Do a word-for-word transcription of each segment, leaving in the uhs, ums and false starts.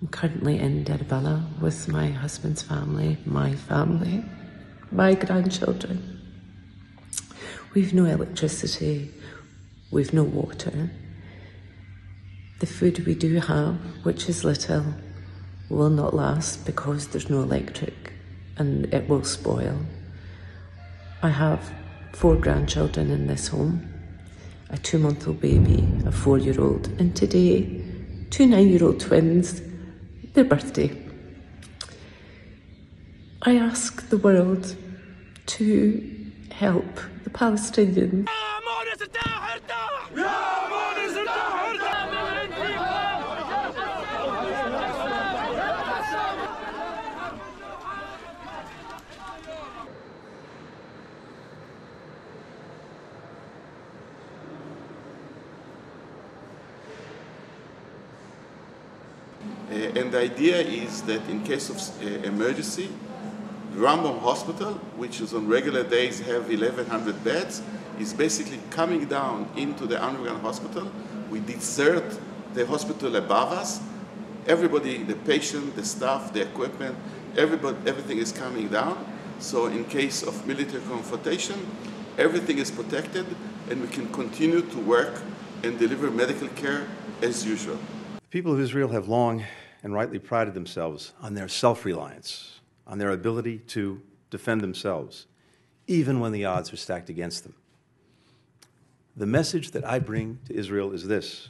I'm currently in Deir al-Balah with my husband's family, my family, my grandchildren. We've no electricity, we've no water. The food we do have, which is little, will not last because there's no electric and it will spoil. I have four grandchildren in this home, a two-month-old baby, a four-year-old, and today, two nine-year-old twins, their birthday. I ask the world to help the Palestinians. Uh, and the idea is that in case of uh, emergency, Rambam Hospital, which is on regular days have eleven hundred beds, is basically coming down into the underground hospital. We desert the hospital above us. Everybody, the patient, the staff, the equipment, everybody, everything is coming down. So in case of military confrontation, everything is protected and we can continue to work and deliver medical care as usual. The people of Israel have long and rightly prided themselves on their self-reliance, on their ability to defend themselves, even when the odds are stacked against them. The message that I bring to Israel is this: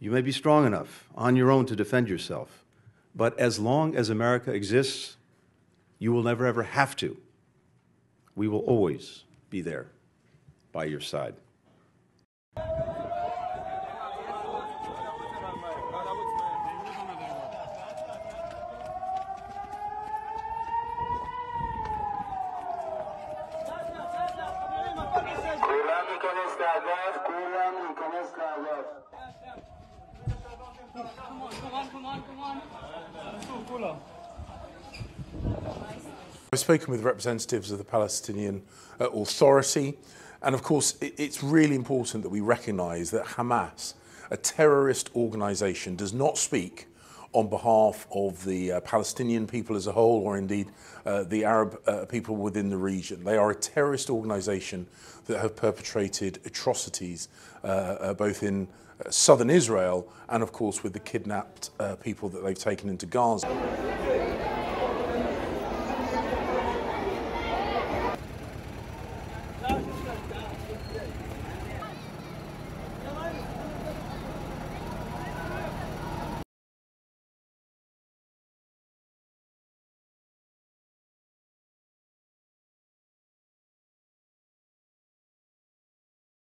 you may be strong enough on your own to defend yourself, but as long as America exists, you will never ever have to. We will always be there by your side. Come on, come on, come on, come on. I've spoken with representatives of the Palestinian uh, Authority, and of course it, it's really important that we recognise that Hamas, a terrorist organisation, does not speak on behalf of the uh, Palestinian people as a whole, or indeed uh, the Arab uh, people within the region. They are a terrorist organisation that have perpetrated atrocities uh, uh, both in uh, southern Israel and, of course, with the kidnapped uh, people that they've taken into Gaza.